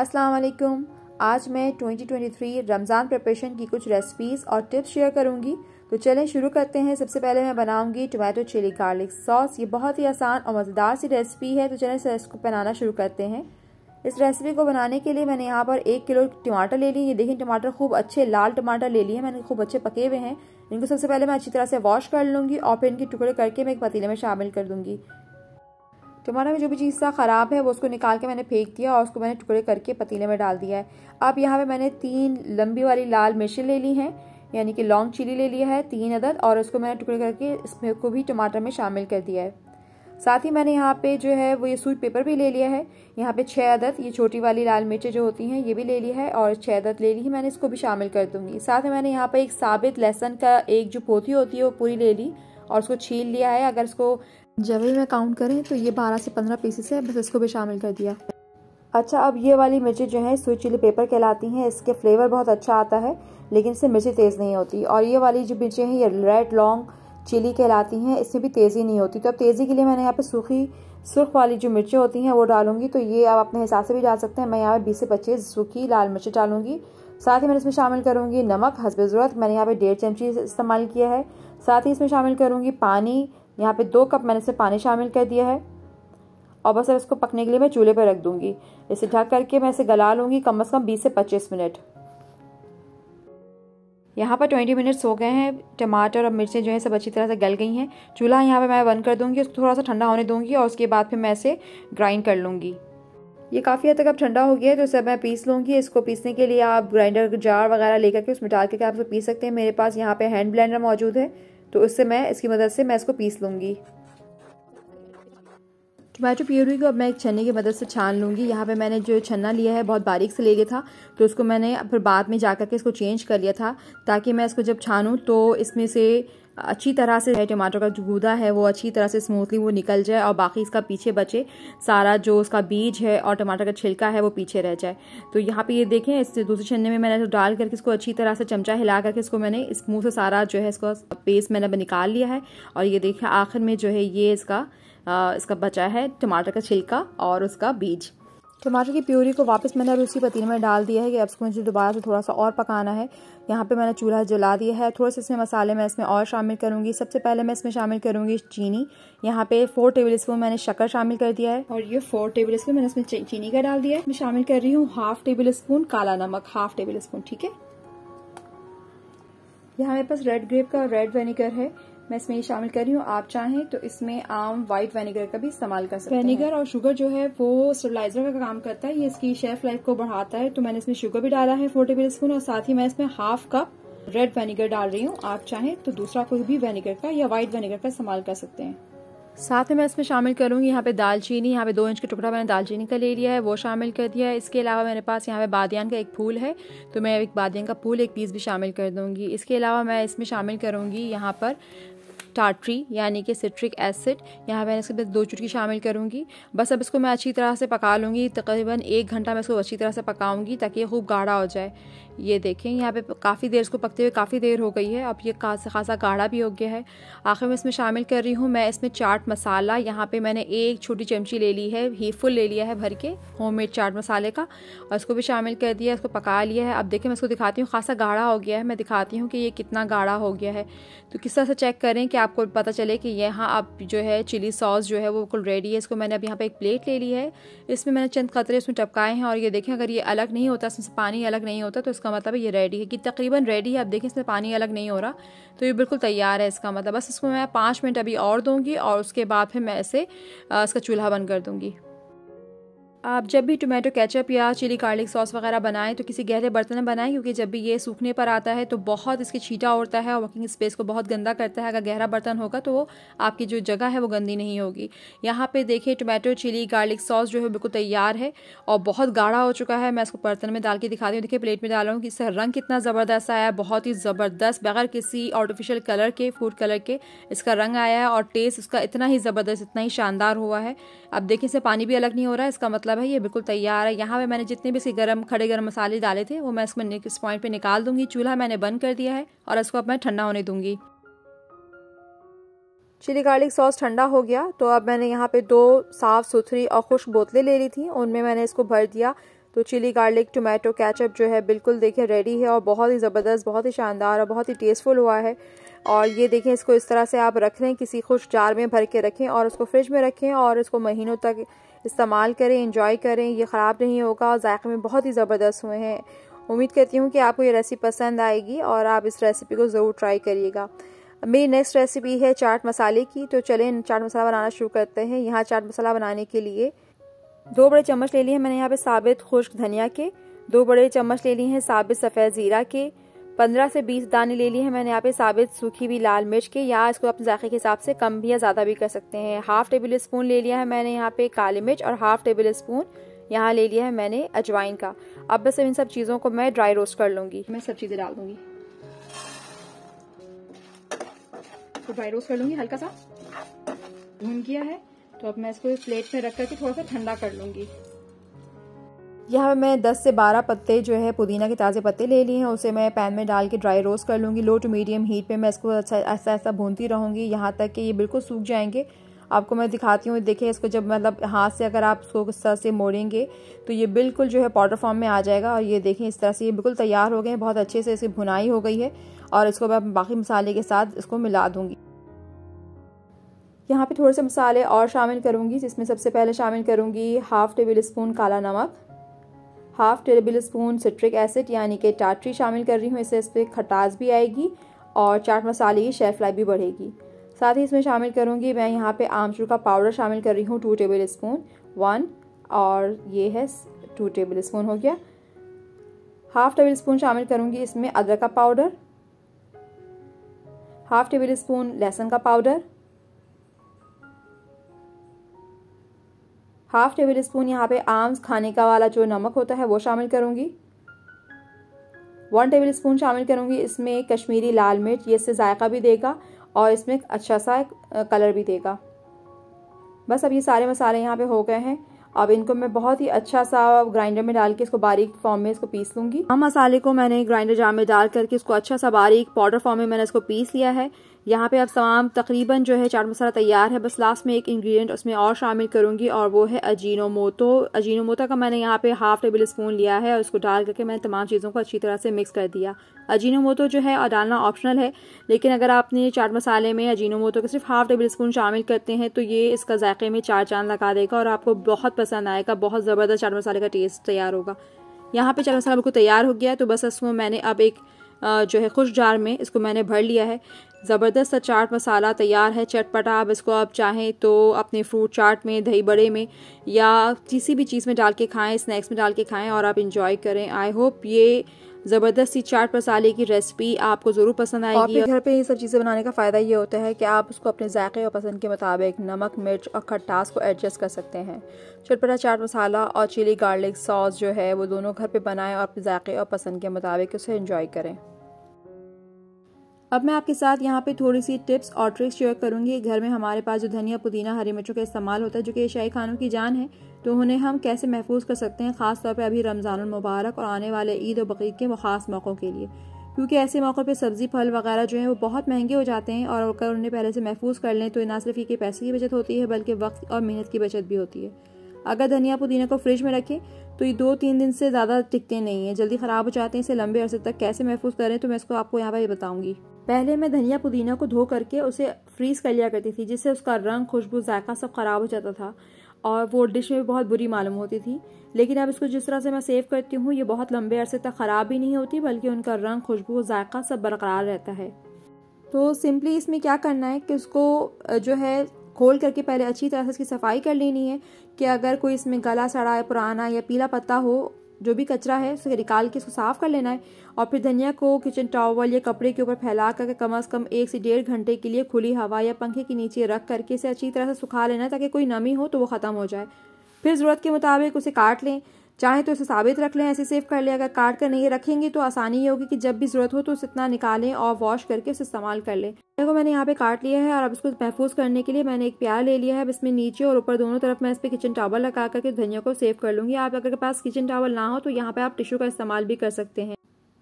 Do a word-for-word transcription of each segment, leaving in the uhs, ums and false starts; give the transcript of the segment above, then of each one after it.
अस्सलाम वालेकुम। आज मैं twenty twenty three Ramzan preparation की कुछ रेसिपीज़ और टिप्स शेयर करूंगी, तो चलें शुरू करते हैं। सबसे पहले मैं बनाऊंगी टोमेटो चिली गार्लिक सॉस। ये बहुत ही आसान और मज़ेदार सी रेसिपी है, तो चलें इसको बनाना शुरू करते हैं। इस रेसिपी को बनाने के लिए मैंने यहाँ पर एक किलो टमाटर ले लिए। ये देखिए टमाटर खूब अच्छे लाल टमाटर ले लिए मैंने, खूब अच्छे पके हुए हैं। इनको सबसे पहले मैं अच्छी तरह से वॉश कर लूँगी और फिर इनके टुकड़े करके मैं एक पतीले में शामिल कर दूँगी। टमाटर में जो भी चीज़ सा ख़राब है वो उसको निकाल के मैंने फेंक दिया और उसको मैंने टुकड़े करके पतीले में डाल दिया है। अब यहाँ पे मैंने तीन लंबी वाली लाल मिर्चें ले ली हैं, यानी कि लॉन्ग चिली ले लिया है तीन अदद, और उसको मैंने टुकड़े करके इसमें को भी टमाटर में शामिल कर दिया है। साथ ही मैंने यहाँ पे जो है वो ये सूट पेपर भी ले लिया है, यहाँ पे छः अदद। ये छोटी वाली लाल मिर्चें जो होती हैं ये भी ले ली है और छः अदद ले ली है मैंने, इसको भी शामिल कर दूँगी। साथ ही मैंने यहाँ पे एक साबित लहसुन का एक जो पोथी होती है वो पूरी ले ली और उसको छील लिया है। अगर इसको जब मैं काउंट करें तो ये बारह से पंद्रह पीसेस है, बस इसको भी शामिल कर दिया। अच्छा, अब ये वाली मिर्ची जो है स्वीट चिली पेपर कहलाती हैं। इसके फ्लेवर बहुत अच्छा आता है, लेकिन इससे मिर्ची तेज़ नहीं होती। और ये वाली जो मिर्चें हैं ये रेड लॉन्ग चिली कहलाती हैं, इससे भी तेज़ी नहीं होती। तो अब तेज़ी के लिए मैंने यहाँ पे सूखी सुर्ख वाली जो मिर्चें होती हैं वो डालूंगी, तो ये आप अपने हिसाब से भी डाल सकते हैं। मैं यहाँ पर बीस से पच्चीस सूखी लाल मिर्चें डालूंगी। साथ ही मैंने इसमें शामिल करूँगी नमक हस्बे ज़रूरत, मैंने यहाँ पर डेढ़ चमची इस्तेमाल किया है। साथ ही इसमें शामिल करूँगी पानी, यहाँ पे दो कप मैंने इसमें पानी शामिल कर दिया है। और बस अब इसको पकने के लिए मैं चूल्हे पे रख दूंगी। इसे ढक करके मैं इसे गला लूँगी कम से कम बीस से पच्चीस मिनट। यहाँ पर बीस मिनट्स हो गए हैं। टमाटर और मिर्चें जो है सब अच्छी तरह से गल गई हैं। चूल्हा यहाँ पे मैं बंद कर दूँगी, उसको थोड़ा सा ठंडा होने दूँगी और उसके बाद फिर मैं इसे ग्राइंड कर लूँगी। ये काफ़ी हद तक अब ठंडा हो गया है, तो इसे मैं पीस लूँगी। इसको पीसने के लिए आप ग्राइंडर जार वगैरह लेकर के उसमें डाल के आप इसे पीस सकते हैं। मेरे पास यहाँ पे हैंड ब्लेंडर मौजूद है, तो उससे मैं इसकी मदद से मैं इसको पीस लूँगी। टमाटो प्यूरी को अब मैं एक छन्नी की मदद से छान लूँगी। यहाँ पे मैंने जो छन्ना लिया है बहुत बारीक से ले लिया था, तो उसको मैंने फिर बाद में जाकर के इसको चेंज कर लिया था, ताकि मैं इसको जब छानूँ तो इसमें से अच्छी तरह से टमाटर का जो गूदा है वो अच्छी तरह से स्मूथली वो निकल जाए और बाकी इसका पीछे बचे सारा जो उसका बीज है और टमाटर का छिलका है वो पीछे रह जाए। तो यहाँ पे ये देखें, इस दूसरे छन्ने में मैंने तो डाल करके इसको अच्छी तरह से चमचा हिला करके इसको मैंने स्मूथ से सारा जो है इसको पेस्ट मैंने निकाल लिया है। और ये देखें आखिर में जो है ये इसका आ, इसका बचा है टमाटर का छिलका और उसका बीज। टमाटर की प्यूरी को वापस मैंने अब उसी पतीले में डाल दिया है कि अब इसको मुझे दोबारा से थोड़ा सा और पकाना है। यहाँ पे मैंने चूल्हा जला दिया है। थोड़े से इसमें मसाले मैं इसमें और शामिल करूँगी। सबसे पहले मैं इसमें शामिल करूँगी चीनी। यहाँ पे फोर टेबल स्पून मैंने शक्कर शामिल कर दिया है और ये फोर टेबल स्पून मैंने इसमें चीनी का डाल दिया है। मैं शामिल कर रही हूँ हाफ टेबल स्पून काला नमक, हाफ टेबल स्पून, ठीक है। यहाँ मेरे पास रेड ग्रेप का रेड वेनेगर है, मैं इसमें ये शामिल कर रही हूँ। आप चाहें तो इसमें आम वाइट वेनेगर का भी इस्तेमाल कर सकते हैं। वेनेगर और शुगर जो है वो स्टरलाइजर का, का काम करता है, ये इसकी शेल्फ लाइफ को बढ़ाता है। तो मैंने इसमें शुगर भी डाला है फोर टेबल स्पून और साथ ही मैं इसमें हाफ कप रेड वेनेगर डाल रही हूँ। आप चाहें तो दूसरा कोई भी वेनेगर का या व्हाइट वेनेगर का इस्तेमाल कर सकते हैं। साथ में मैं इसमें शामिल करूँगी यहाँ पे दालचीनी। यहाँ पे दो इंच का टुकड़ा मैंने दालचीनी का ले लिया है, वो शामिल कर दिया है। इसके अलावा मेरे पास यहाँ पे बादियान का एक फूल है, तो मैं एक बादियान का फूल एक पीस भी शामिल कर दूँगी। इसके अलावा मैं इसमें शामिल करूँगी यहाँ पर टाटरी यानी कि सिट्रिक एसिड। यहाँ मैंने इसके बाद दो चुटकी शामिल करूँगी। बस अब इसको मैं अच्छी तरह से पका लूँगी। तकरीबन एक घंटा मैं इसको अच्छी तरह से पकाऊँगी ताकि ये खूब गाढ़ा हो जाए। ये देखें यहाँ पे काफ़ी देर इसको पकते हुए काफ़ी देर हो गई है, अब ये खासा खासा गाढ़ा भी हो गया है। आखिर में इसमें शामिल कर रही हूँ मैं इसमें चाट मसाला। यहाँ पर मैंने एक छोटी चमची ले ली है, ही फुल ले लिया है भर के होममेड चाट मसाले का, और इसको भी शामिल कर दिया, इसको पका लिया है। अब देखें मैं इसको दिखाती हूँ, खासा गाढ़ा हो गया है। मैं दिखाती हूँ कि ये कितना गाढ़ा हो गया है। तो किस तरह से चेक करें कि आपको पता चले कि यहाँ आप जो है चिली सॉस जो है वो बिल्कुल रेडी है। इसको मैंने अब यहाँ पे एक प्लेट ले ली है, इसमें मैंने चंद कतरे इसमें टपकाए हैं और ये देखें अगर ये अलग नहीं होता, इसमें से पानी अलग नहीं होता, तो इसका मतलब ये रेडी है कि तकरीबन रेडी है। आप देखें इसमें पानी अलग नहीं हो रहा, तो ये बिल्कुल तैयार है। इसका मतलब बस इसको मैं पाँच मिनट अभी और दूँगी और उसके बाद फिर मैं इसे इसका चूल्हा बंद कर दूँगी। आप जब भी टोमेटो केचप या चिली गार्लिक सॉस वगैरह बनाएं तो किसी गहरे बर्तन में बनाएं, क्योंकि जब भी ये सूखने पर आता है तो बहुत इसके छींटा उड़ता है और वर्किंग स्पेस को बहुत गंदा करता है। अगर गहरा बर्तन होगा तो वो आपकी जो जगह है वो गंदी नहीं होगी। यहाँ पे देखिए टोमेटो चिली गार्लिक सॉस जो है बिल्कुल तैयार है और बहुत गाढ़ा हो चुका है। मैं इसको बर्तन में डाल के दिखाती हूँ। देखिए प्लेट में डाल रहा हूँ कि इसका रंग कितना ज़बरदस्त आया है, बहुत ही ज़बरदस्त बगैर किसी आर्टिफिशियल कलर के, फूड कलर के इसका रंग आया है और टेस्ट उसका इतना ही ज़बरदस्त, इतना ही शानदार हुआ है। अब देखिए इससे पानी भी अलग नहीं हो रहा है, इसका मतलब है ये बिल्कुल तैयार है। यहाँ पे मैंने जितने भी इसके गरम खड़े गरम मसाले डाले थे वो मैं इसमें इस पॉइंट पे निकाल दूंगी। चूल्हा मैंने बंद कर दिया है और इसको अब मैं ठंडा होने दूंगी। चिली गार्लिक सॉस ठंडा हो गया, तो अब मैंने यहाँ पे दो साफ सुथरी और खुश बोतलें ले ली थी, उनमें मैंने इसको भर दिया। तो चिली गार्लिक टोमेटो केचप जो है बिल्कुल देखिए रेडी है और बहुत ही ज़बरदस्त, बहुत ही शानदार और बहुत ही टेस्टफुल हुआ है। और ये देखें इसको इस तरह से आप रख लें, किसी खुश जार में भर के रखें और उसको फ्रिज में रखें और इसको महीनों तक इस्तेमाल करें, एंजॉय करें। ये ख़राब नहीं होगा और जायके में बहुत ही ज़बरदस्त हुए हैं। उम्मीद करती हूँ कि आपको ये रेसिपी पसंद आएगी और आप इस रेसिपी को ज़रूर ट्राई करिएगा। मेरी नेक्स्ट रेसिपी है चाट मसाले की, तो चलें चाट मसाला बनाना शुरू करते हैं। यहाँ चाट मसाला बनाने के लिए दो बड़े चम्मच ले लिए हैं मैंने यहाँ पे साबित खुश्क धनिया के, दो बड़े चम्मच ले लिए हैं साबित सफ़ेद ज़ीरा के, पंद्रह से बीस दाने ले लिए हैं मैंने यहाँ पे साबित सूखी भी लाल मिर्च के, या इसको अपने जायके के हिसाब से कम भी या ज़्यादा भी कर सकते हैं। हाफ़ टेबल स्पून ले लिया है मैंने यहाँ पे काली मिर्च और हाफ़ टेबल स्पून यहाँ ले लिया है मैंने अजवाइन का। अब बस इन सब चीज़ों को मैं ड्राई रोस्ट कर लूँगी, मैं सब चीज़ें डाल दूँगी, तो ड्राई रोस्ट कर लूँगी। हल्का सा भून गया है तो अब मैं इसको प्लेट में रख करके थोड़ा सा ठंडा कर लूँगी। यहाँ मैं दस से बारह पत्ते जो है पुदीना के ताज़े पत्ते ले लिए हैं, उसे मैं पैन में डाल के ड्राई रोस्ट कर लूँगी। लो टू मीडियम हीट पे मैं इसको अच्छा ऐसा ऐसा भूनती रहूँगी यहाँ तक कि ये बिल्कुल सूख जाएंगे। आपको मैं दिखाती हूँ, देखिए इसको जब मतलब हाथ से अगर आप इसको इस तरह से मोड़ेंगे तो ये बिल्कुल जो है पाउडर फॉर्म में आ जाएगा। और ये देखें इस तरह से ये बिल्कुल तैयार हो गए हैं, बहुत अच्छे से इसकी भुनाई हो गई है। और इसको मैं बाकी मसाले के साथ इसको मिला दूँगी। यहाँ पर थोड़े से मसाले और शामिल करूँगी, जिसमें सबसे पहले शामिल करूँगी हाफ़ टेबल स्पून काला नमक, half tablespoon citric acid यानी कि टाटरी शामिल कर रही हूँ, इससे इस पर खटास भी आएगी और चाट मसाले की शेल्फ लाइफ भी बढ़ेगी। साथ ही इसमें शामिल करूँगी मैं यहाँ पे आमचूर का पाउडर शामिल कर रही हूँ टू टेबल स्पून वन, और ये है टू टेबल स्पून हो गया। हाफ़ टेबल स्पून शामिल करूँगी इसमें अदरक का पाउडर, हाफ़ टेबल स्पून लहसुन का पाउडर, हाफ़ टेबल स्पून यहाँ पे आम्स खाने का वाला जो नमक होता है वो शामिल करूँगी। वन टेबल स्पून शामिल करूँगी इसमें कश्मीरी लाल मिर्च, ये इससे जायका भी देगा और इसमें अच्छा सा कलर भी देगा। बस अब ये सारे मसाले यहाँ पे हो गए हैं। अब इनको मैं बहुत ही अच्छा सा ग्राइंडर में डाल के इसको बारीक फॉर्म में इसको पीस लूँगी। आम मसाले को मैंने ग्राइंडर जार में डाल करके इसको अच्छा सा बारीक पाउडर फॉर्म में मैंने इसको पीस लिया है। यहाँ पे अब तमाम तकरीबन जो है चाट मसाला तैयार है। बस लास्ट में एक इंग्रेडिएंट उसमें और शामिल करूँगी और वो है अजीनोमोटो। अजीनोमोटो का मैंने यहाँ पे हाफ़ टेबल स्पून लिया है और उसको डाल करके मैंने तमाम चीज़ों को अच्छी तरह से मिक्स कर दिया। अजीनोमोटो जो है और डालना ऑप्शनल है, लेकिन अगर आपने चाट मसाले में अजीनोमोटो के सिर्फ हाफ़ टेबल स्पून शामिल करते हैं तो ये इसका जायके में चार चांद लगा देगा और आपको बहुत पसंद आएगा। बहुत ज़बरदस्त चाट मसाले का टेस्ट तैयार होगा। यहाँ पर चाट मसाला बिल्कुल तैयार हो गया है। तो बस इसमें मैंने अब एक जो है खुश जार में इसको मैंने भर लिया है। ज़बरदस्त सा चाट मसाला तैयार है, चटपटा। आप इसको आप चाहें तो अपने फ्रूट चाट में, दही बड़े में या किसी भी चीज़ में डाल के खाएं, स्नैक्स में डाल के खाएं और आप इंजॉय करें। आई होप ये ज़बरदस्त सी चाट मसाले की रेसिपी आपको ज़रूर पसंद आएगी। और घर पे ये सब चीज़ें बनाने का फ़ायदा ये होता है कि आप उसको अपने जायके और पसंद के मुताबिक नमक, मिर्च और खटास को एडजस्ट कर सकते हैं। चटपटा चाट मसाला और चिली गार्लिक सॉस जो है वो दोनों घर पे बनाएं और अपने जायके और पसंद के मुताबिक उसे इंजॉय करें। अब मैं आपके साथ यहाँ पे थोड़ी सी टिप्स और ट्रिक्स शेयर करूँगी। घर में हमारे पास जो धनिया, पुदीना, हरी मिर्चों का इस्तेमाल होता है जो कि एशियाई खानों की जान है, तो उन्हें हम कैसे महफूज कर सकते हैं, ख़ासतौर पे अभी रमज़ानुल मुबारक और आने वाले ईद और बकरीद के ख़ास मौक़ों के लिए, क्योंकि ऐसे मौक़ों पे सब्ज़ी, फल वगैरह जो है वो बहुत महंगे हो जाते हैं। और अगर उन्हें पहले से महफूज कर लें तो ना सिर्फ ये पैसे की बचत होती है बल्कि वक्त और मेहनत की बचत भी होती है। अगर धनिया पुदीना को फ्रिज में रखें तो ये दो तीन दिन से ज़्यादा टिकते नहीं हैं, जल्दी ख़राब हो जाते हैं। इसे लंबे अरसे तक कैसे महफूज करें तो मैं इसको आपको यहाँ पर बताऊँगी। पहले मैं धनिया पुदीना को धो करके उसे फ्रीज़ कर लिया करती थी, जिससे उसका रंग, खुशबू, जायका सब ख़राब हो जाता था और वो डिश में बहुत बुरी मालूम होती थी। लेकिन अब इसको जिस तरह से मैं सेव करती हूँ, ये बहुत लंबे अरसे तक ख़राब भी नहीं होती बल्कि उनका रंग, खुशबू, जायका सब बरकरार रहता है। तो सिंपली इसमें क्या करना है कि उसको जो है खोल करके पहले अच्छी तरह से इसकी सफाई कर लेनी है कि अगर कोई इसमें गला, सड़ा, पुराना या पीला पत्ता हो, जो भी कचरा है उसे निकाल के इसको साफ़ कर लेना है। और फिर धनिया को किचन टॉवल या कपड़े के ऊपर फैला करके कम से कम एक से डेढ़ घंटे के लिए खुली हवा या पंखे के नीचे रख करके इसे अच्छी तरह से सुखा लेना है ताकि कोई नमी हो तो वो ख़त्म हो जाए। फिर ज़रूरत के मुताबिक उसे काट लें, चाहे तो इसे साबित रख लें, ऐसे सेव कर लें। अगर काट कर नहीं रखेंगे तो आसानी ये होगी कि जब भी ज़रूरत हो तो उसे इतना निकालें और वॉश करके उसे इस्तेमाल कर लें। देखो मैंने यहाँ पे काट लिया है और अब इसको महफूज करने के लिए मैंने एक प्याला ले लिया है। अब इसमें नीचे और ऊपर दोनों तरफ मैं इस पर किचन टॉवल लगा करके धनिया को सेव कर लूँगी। आप अगर के पास किचन टॉवल ना हो तो यहाँ पर आप टिश्यू का इस्तेमाल भी कर सकते हैं।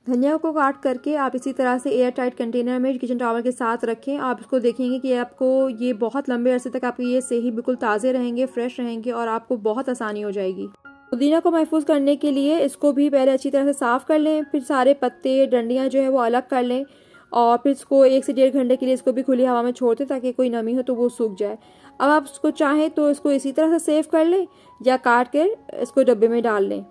धनिया को काट करके आप इसी तरह से एयर टाइट कंटेनर में किचन टॉवल के साथ रखें। आप इसको देखेंगे कि आपको ये बहुत लंबे अरसे तक आपके ये सही बिल्कुल ताज़े रहेंगे, फ्रेश रहेंगे और आपको बहुत आसानी हो जाएगी। पुदीना को महफूज करने के लिए इसको भी पहले अच्छी तरह से साफ़ कर लें, फिर सारे पत्ते डंडियाँ जो है वो अलग कर लें और फिर इसको एक से डेढ़ घंटे के लिए इसको भी खुली हवा में छोड़ दें ताकि कोई नमी हो तो वो सूख जाए। अब आप इसको चाहें तो इसको इसी तरह से सेव कर लें या काट कर इसको डब्बे में डाल लें।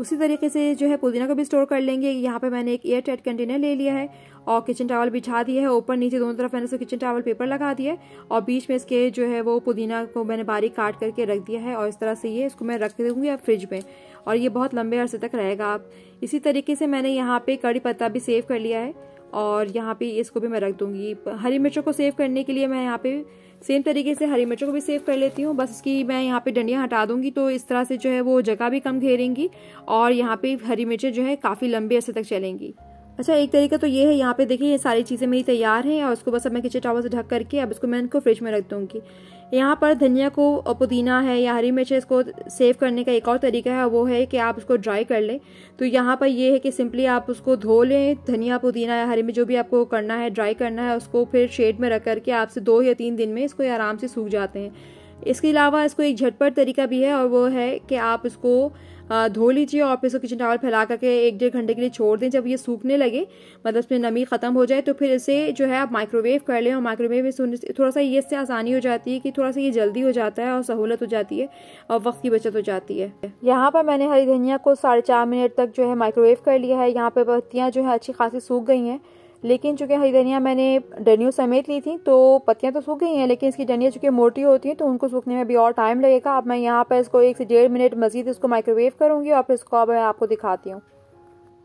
उसी तरीके से जो है पुदीना को भी स्टोर कर लेंगे। यहाँ पे मैंने एक एयर टाइट कंटेनर ले लिया है और किचन टावल बिछा दिया है, ऊपर नीचे दोनों तरफ मैंने इसको किचन टावल पेपर लगा दिया है और बीच में इसके जो है वो पुदीना को मैंने बारीक काट करके रख दिया है और इस तरह से ये इसको मैं रख दूंगी आप फ्रिज में और ये बहुत लंबे अरसे तक रहेगा। आप इसी तरीके से मैंने यहाँ पे कड़ी पत्ता भी सेव कर लिया है और यहाँ पे इसको भी मैं रख दूंगी। हरी मिर्चों को सेव करने के लिए मैं यहाँ पे सेम तरीके से हरी मिर्चों को भी सेव कर लेती हूँ, बस इसकी मैं यहाँ पे डंडियाँ हटा दूंगी तो इस तरह से जो है वो जगह भी कम घेरेंगी और यहाँ पे हरी मिर्चें जो है काफ़ी लंबे अरसे तक चलेंगी। अच्छा, एक तरीका तो ये है, यहाँ पे देखिए ये सारी चीज़ें मेरी तैयार हैं और इसको बस अब मैं किचन टॉवल से ढक करके अब इसको मैं इनको फ्रिज में रख दूँगी। यहाँ पर धनिया को पुदीना है या हरी मिर्च है, इसको सेव करने का एक और तरीका है, वो है कि आप इसको ड्राई कर लें। तो यहाँ पर ये है कि सिंपली आप उसको धो लें, धनिया पुदीना या हरी मिर्च जो भी आपको करना है ड्राई करना है, उसको फिर शेड में रख करके आपसे दो या तीन दिन में इसको आराम से सूख जाते हैं। इसके अलावा इसको एक झटपट तरीका भी है और वो है कि आप इसको धो लीजिए और फिर इसको किचन टॉवल फैला करके एक डेढ़ घंटे के लिए छोड़ दें। जब ये सूखने लगे मतलब इसमें नमी ख़त्म हो जाए तो फिर इसे जो है आप माइक्रोवेव कर लें और माइक्रोवेव में थोड़ा सा ये इससे आसानी हो जाती है कि थोड़ा सा ये जल्दी हो जाता है और सहूलत हो जाती है और वक्त की बचत हो जाती है। यहाँ पर मैंने हरी धनिया को साढ़े चार मिनट तक जो है माइक्रोवेव कर लिया है। यहाँ पर पत्तियाँ जो है अच्छी खासी सूख गई हैं, लेकिन चूँकि हरी धनिया मैंने डंडियों समेत ली थी तो पत्तियां तो सूख गई हैं, लेकिन इसकी डंडियाँ चूँकि मोटी होती हैं तो उनको सूखने में भी और टाइम लगेगा। अब मैं यहाँ पर इसको एक से डेढ़ मिनट मज़ीद इसको माइक्रोवेव करूँगी और फिर इसको अब मैं आपको दिखाती हूँ।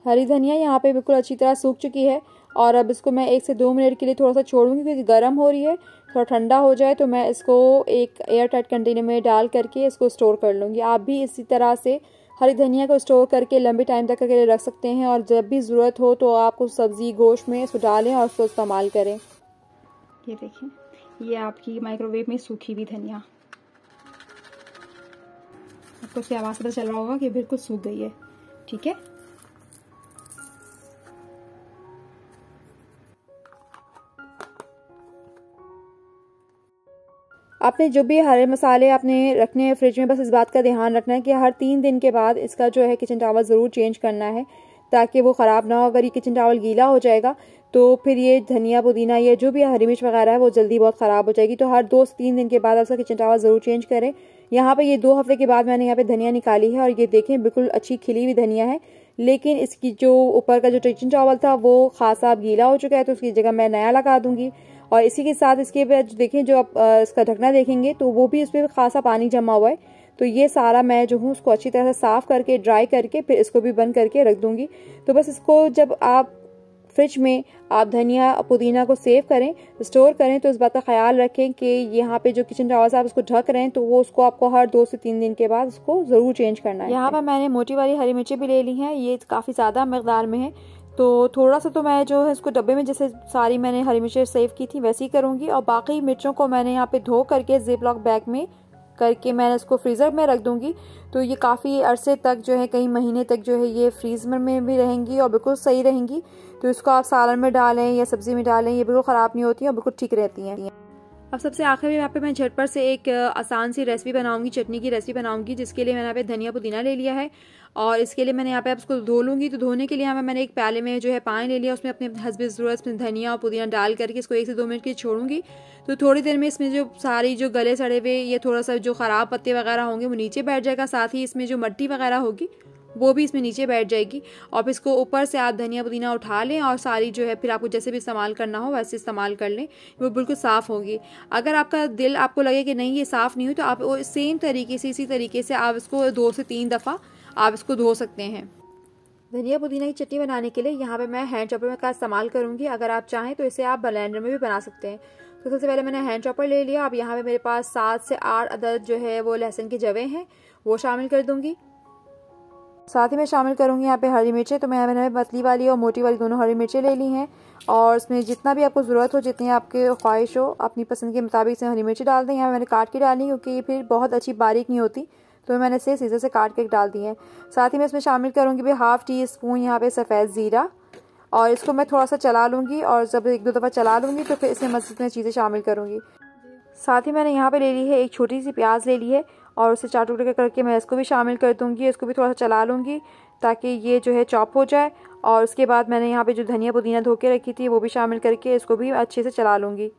हरी धनिया यहाँ पे बिल्कुल अच्छी तरह सूख चुकी है और अब इसको मैं एक से दो मिनट के लिए थोड़ा सा छोड़ूंगी क्योंकि गर्म हो रही है। थोड़ा ठंडा हो जाए तो मैं इसको एक एयर टाइट कंटेनर में डाल करके इसको स्टोर कर लूँगी। आप भी इसी तरह से हरी धनिया को स्टोर करके लंबे टाइम तक के लिए रख सकते हैं और जब भी ज़रूरत हो तो आप उस सब्ज़ी गोश्त में इसको डालें और उसको इस्तेमाल करें। ये देखें, ये आपकी माइक्रोवेव में सूखी हुई धनिया, आपको उसकी आवाज़ पता चल रहा होगा कि बिल्कुल सूख गई है। ठीक है, आपने जो भी हरे मसाले आपने रखने हैं फ्रिज में, बस इस बात का ध्यान रखना है कि हर तीन दिन के बाद इसका जो है किचन टॉवल ज़रूर चेंज करना है ताकि वो ख़राब ना हो। अगर ये किचन टॉवल गीला हो जाएगा तो फिर ये धनिया पुदीना ये जो भी हरी मिर्च वगैरह है वो जल्दी बहुत ख़राब हो जाएगी। तो हर दो से तीन दिन के बाद इसका किचन टॉवल ज़रूर चेंज करें। यहाँ पर ये दो हफ्ते के बाद मैंने यहाँ पर धनिया निकाली है और ये देखें बिल्कुल अच्छी खिली हुई धनिया है, लेकिन इसकी जो ऊपर का जो किचन टॉवल था वो खासा अब गीला हो चुका है तो उसकी जगह मैं नया लगा दूँगी। और इसी के साथ इसके देखें जो आप इसका ढकना देखेंगे तो वो भी इसमें खासा पानी जमा हुआ है, तो ये सारा मैं जो हूँ उसको अच्छी तरह से साफ़ करके ड्राई करके फिर इसको भी बंद करके रख दूँगी। तो बस इसको जब आप फ्रिज में आप धनिया पुदीना को सेव करें स्टोर करें तो इस बात का ख्याल रखें कि यहाँ पे जो किचन टॉवल आप उसको ढक रहे हैं तो वो उसको आपको हर दो से तीन दिन के बाद उसको ज़रूर चेंज करना है। यहाँ पर मैंने मोटी वाली हरी मिर्ची भी ले ली हैं, ये काफ़ी ज़्यादा मकदार में है तो थोड़ा सा तो मैं जो है इसको डब्बे में जैसे सारी मैंने हरी मिर्चें सेव की थी वैसी करूँगी और बाकी मिर्चों को मैंने यहाँ पे धो करके जिप लॉक बैग में करके मैंने इसको फ्रीज़र में रख दूँगी। तो ये काफ़ी अरसे तक जो है कई महीने तक जो है ये फ्रीज़र में भी रहेंगी और बिल्कुल सही रहेंगी। तो इसको आप सालन में डालें या सब्ज़ी में डालें, ये बिल्कुल ख़राब नहीं होती और बिल्कुल ठीक रहती हैं। अब सबसे आखिर में यहाँ पे मैं झटपट से एक आसान सी रेसिपी बनाऊंगी, चटनी की रेसिपी बनाऊंगी, जिसके लिए मैंने यहाँ पे धनिया पुदीना ले लिया है और इसके लिए मैंने यहाँ पे उसको धो लूँगी। तो धोने के लिए यहाँ पे मैंने एक प्याले में जो है पानी ले लिया, उसमें अपने हस्ब ज़रूरत में धनिया और पुदीना डाल करके इसको एक से दो मिनट के छोड़ूंगी। तो थोड़ी देर में इसमें जो सारी जो गले सड़े हुए या थोड़ा सा जो ख़राब पत्ते वगैरह होंगे वो नीचे बैठ जाएगा, साथ ही इसमें जो मट्टी वगैरह होगी वो भी इसमें नीचे बैठ जाएगी। और इसको ऊपर से आप धनिया पुदीना उठा लें और सारी जो है फिर आपको जैसे भी इस्तेमाल करना हो वैसे इस्तेमाल कर लें, वो बिल्कुल साफ़ होगी। अगर आपका दिल आपको लगे कि नहीं ये साफ़ नहीं हुई तो आप सेम तरीके से इसी तरीके से आप इसको दो से तीन दफ़ा आप इसको धो सकते हैं। धनिया पुदीना की चटनी बनाने के लिए यहाँ पर मैं हैंड चॉपर का इस्तेमाल करूँगी, अगर आप चाहें तो इसे आप ब्लेंडर में भी बना सकते हैं। तो सबसे पहले मैंने हैंड चॉपर ले लिया। अब यहाँ पर मेरे पास सात से आठ अदद जो है वो लहसुन के जवे हैं वो शामिल कर दूँगी। साथ ही मैं शामिल करूँगी यहाँ पे हरी मिर्चें, तो मैं मैंने पतली वाली और मोटी वाली दोनों हरी मिर्चें ले ली हैं और इसमें जितना भी आपको ज़रूरत हो जितनी आपके ख्वाहिश हो अपनी पसंद के मुताबिक इसमें हरी मिर्चें डाल दें। यहाँ मैंने काट के डाली क्योंकि ये फिर बहुत अच्छी बारीक नहीं होती तो मैंने इसे सीधे से काट के डाल दी है। साथ ही मैं इसमें शामिल करूँगी भी हाफ़ टी स्पून यहाँ पर सफ़ेद ज़ीरा और इसको मैं थोड़ा सा चला लूँगी और जब एक दो दफ़ा चला लूँगी तो फिर इसमें मज़ीद में चीज़ें शामिल करूँगी। साथ ही मैंने यहाँ पे ले ली है एक छोटी सी प्याज ले ली है और उसे चार टुकड़े करके मैं इसको भी शामिल कर दूँगी। इसको भी थोड़ा सा चला लूँगी ताकि ये जो है चॉप हो जाए। और उसके बाद मैंने यहाँ पे जो धनिया पुदीना धो के रखी थी वो भी शामिल करके इसको भी अच्छे से चला लूँगी।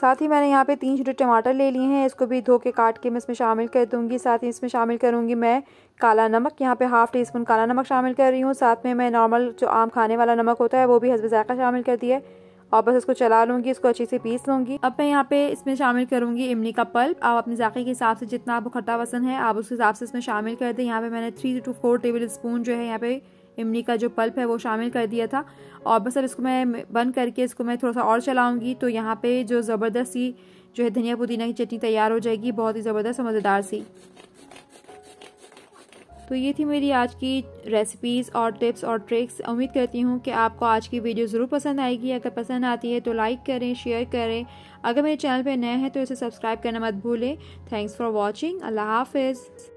साथ ही मैंने यहाँ पे तीन छोटे टमाटर ले लिए हैं, इसको भी धो के काट के मैं इसमें शामिल कर दूँगी। साथ ही इसमें शामिल करूँगी मैं काला नमक, यहाँ पे हाफ़ टी स्पून काला नमक शामिल कर रही हूँ। साथ में मैं नॉर्मल जो आम खाने वाला नमक होता है वो भी हस्ब ज़ायक़ा शामिल कर दिया है और बस इसको चला लूँगी, इसको अच्छे से पीस लूँगी। अब मैं यहाँ पे इसमें शामिल करूँगी इमली का पल्प। आप अपने जायके के हिसाब से जितना आपको खट्टा पसंद है आप उस हिसाब से इसमें शामिल कर दें। यहाँ पे मैंने three to four tablespoon जो है यहाँ पे इमली का जो पल्प है वो शामिल कर दिया था। और बस अब इसको मैं बंद करके इसको मैं थोड़ा सा और चलाऊँगी तो यहाँ पर जो ज़बरदस्त सी जो है धनिया पुदीना की चटनी तैयार हो जाएगी, बहुत ही ज़बरदस्त मज़ेदार सी। तो ये थी मेरी आज की रेसिपीज़ और टिप्स और ट्रिक्स। उम्मीद करती हूँ कि आपको आज की वीडियो ज़रूर पसंद आएगी। अगर पसंद आती है तो लाइक करें, शेयर करें। अगर मेरे चैनल पे नए हैं तो इसे सब्सक्राइब करना मत भूलें। Thanks for watching. अल्लाह हाफिज़।